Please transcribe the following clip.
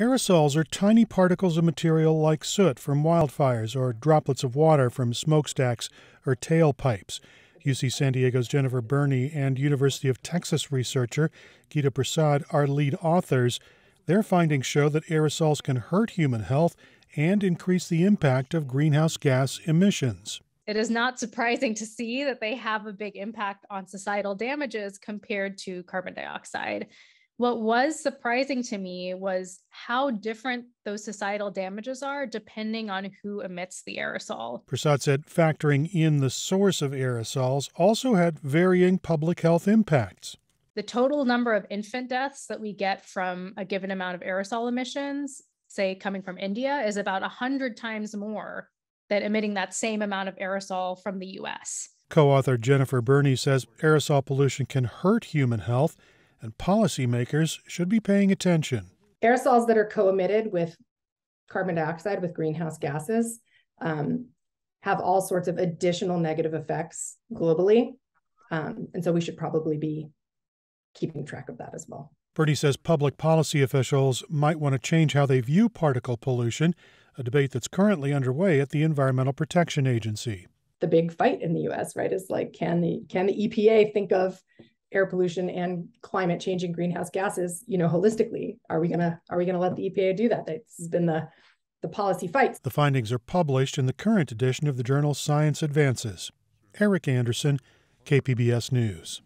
Aerosols are tiny particles of material like soot from wildfires or droplets of water from smokestacks or tailpipes. UC San Diego's Jennifer Burney and University of Texas researcher Geeta Persad are lead authors. Their findings show that aerosols can hurt human health and increase the impact of greenhouse gas emissions. It is not surprising to see that they have a big impact on societal damages compared to carbon dioxide. What was surprising to me was how different those societal damages are depending on who emits the aerosol. Persad said factoring in the source of aerosols also had varying public health impacts. The total number of infant deaths that we get from a given amount of aerosol emissions, say coming from India, is about 100 times more than emitting that same amount of aerosol from the U.S. Co-author Jennifer Burney says aerosol pollution can hurt human health, and policymakers should be paying attention. Aerosols that are co-emitted with carbon dioxide, with greenhouse gases, have all sorts of additional negative effects globally. And so we should probably be keeping track of that as well. Burney says public policy officials might want to change how they view particle pollution, a debate that's currently underway at the Environmental Protection Agency. The big fight in the U.S., right, is like, can the EPA think of air pollution and climate change and greenhouse gases, you know, holistically? Are we gonna let the EPA do that? This has been the policy fight. The findings are published in the current edition of the journal Science Advances. Erik Anderson, KPBS News.